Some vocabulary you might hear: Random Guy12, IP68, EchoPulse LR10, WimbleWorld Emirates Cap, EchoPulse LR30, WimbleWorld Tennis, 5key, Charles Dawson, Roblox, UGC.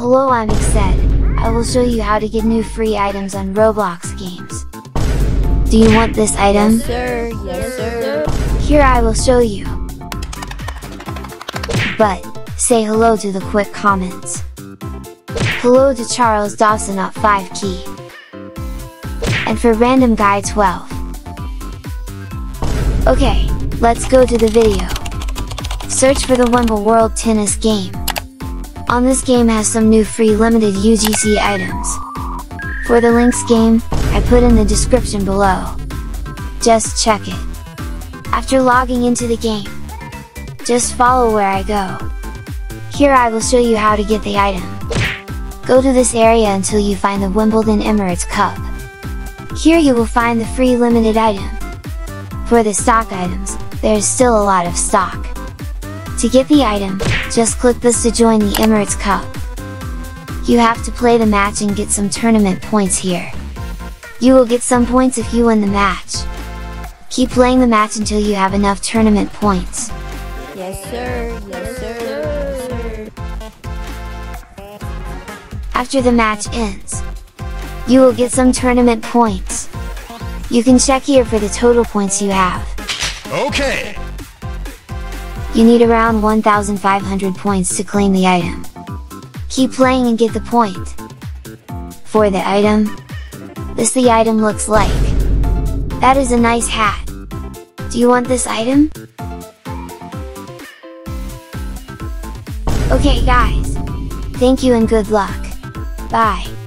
Hello, I'm Xed. I will show you how to get new free items on Roblox games. Do you want this item? Yes, sir. Yes, sir. Here I will show you. But, say hello to the quick comments. Hello to Charles Dawson at 5key. And for Random Guy12. Okay, let's go to the video. Search for the WimbleWorld tennis game. On this game has some new free limited UGC items. For the links game, I put in the description below. Just check it. After logging into the game, just follow where I go. Here I will show you how to get the item. Go to this area until you find the WimbleWorld Emirates Cap. Here you will find the free limited item. For the stock items, there is still a lot of stock. To get the item, just click this to join the Emirates Cup. You have to play the match and get some tournament points here. You will get some points if you win the match. Keep playing the match until you have enough tournament points. Yes, sir. Yes, sir. Yes, sir. After the match ends, you will get some tournament points. You can check here for the total points you have. Okay! You need around 1,500 points to claim the item. Keep playing and get the point. For the item, this the item looks like. That is a nice hat. Do you want this item? Okay guys, thank you and good luck. Bye.